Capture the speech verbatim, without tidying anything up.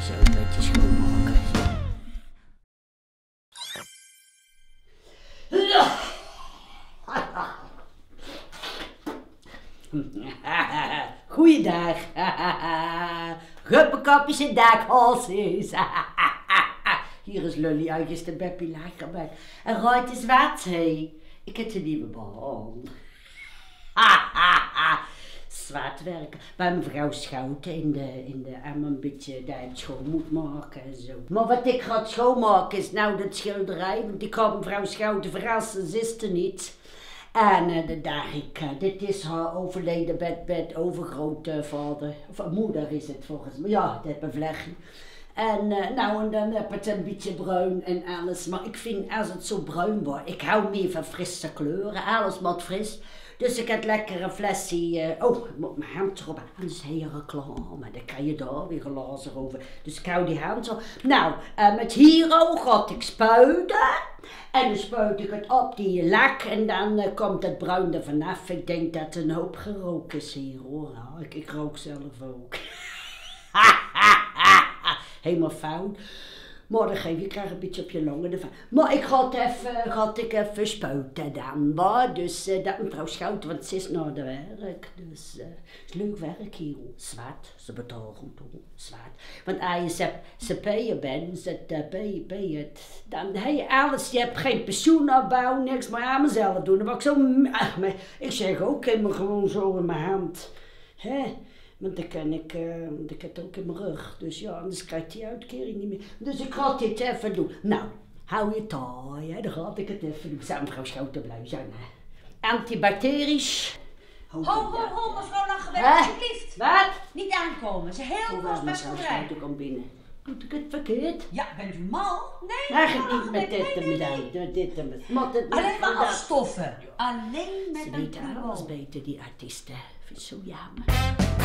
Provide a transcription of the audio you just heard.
zo een beetje schoonmaken. Goeiedag. Guppekapjes en dakhalsjes. Hier is Lully uitjes de Bep Lachebek. En ruikt is wat, hé. Ik heb een nieuwe baan. Zwaar werken. Bij mevrouw Schouten in de, in de emmer een beetje dat ik schoon moet maken en zo. Maar wat ik ga schoonmaken is nou dat schilderij. Want ik ga mevrouw Schouten verrassen, ze is er niet. En uh, de Darika, uh, dit is haar overleden bed, bed, overgrootvader. Of moeder is het volgens mij. Ja, dat bevlegging. En uh, nou, en dan heb het een beetje bruin en alles. Maar ik vind, als het zo bruin wordt, ik hou meer van frisse kleuren. Alles wat fris. Dus ik heb lekker een flesje. Uh, oh, ik moet mijn hand erop. Anders heb je reclame. Dan kan je daar weer glazen over. Dus ik hou die hand zo. Nou, uh, met hiero ga ik spuiten. En dan spuit ik het op die lak. En dan uh, komt het bruin er vanaf. Ik denk dat er een hoop gerookt is hier hoor. Nou, ik, ik rook zelf ook. Helemaal fout. Morgen, je krijgt een beetje op je longen ervan. Maar ik ga het even, ga ik even spuiten dan. Maar dus uh, dat mevrouw Schouten, want ze is naar de werk. Dus uh, het is leuk werk hier. Zwart, ze betalen goed. Zwart. Want als je ze bijen bent, ze bij het, dan heb je alles. Je hebt geen pensioenopbouw, niks, maar aan mezelf doen. Maar ik, zo, ach, maar ik zeg ook, ik heb me gewoon zo in mijn hand. Hè? Want ik, ik, uh, ik heb het ook in mijn rug. Dus ja, anders krijg ik die uitkering niet meer. Dus ik ga dit even doen. Nou, hou je taai, hè? Dan ga ik het even doen. Zou mevrouw Schouten blij zijn, hè? Antibacterisch. Ho, ho, ho, mevrouw Lachebek, alsjeblieft. Wat? Niet aankomen. Ze heel veel best gebruikt. Mevrouw komt binnen. Doet ik het verkeerd? Ja, bent u mal? Nee, eigenlijk niet met dit en met dit en met alleen maar afstoffen. Alleen met dat. Ze weten alles beter, die artiesten. Vind ik zo jammer.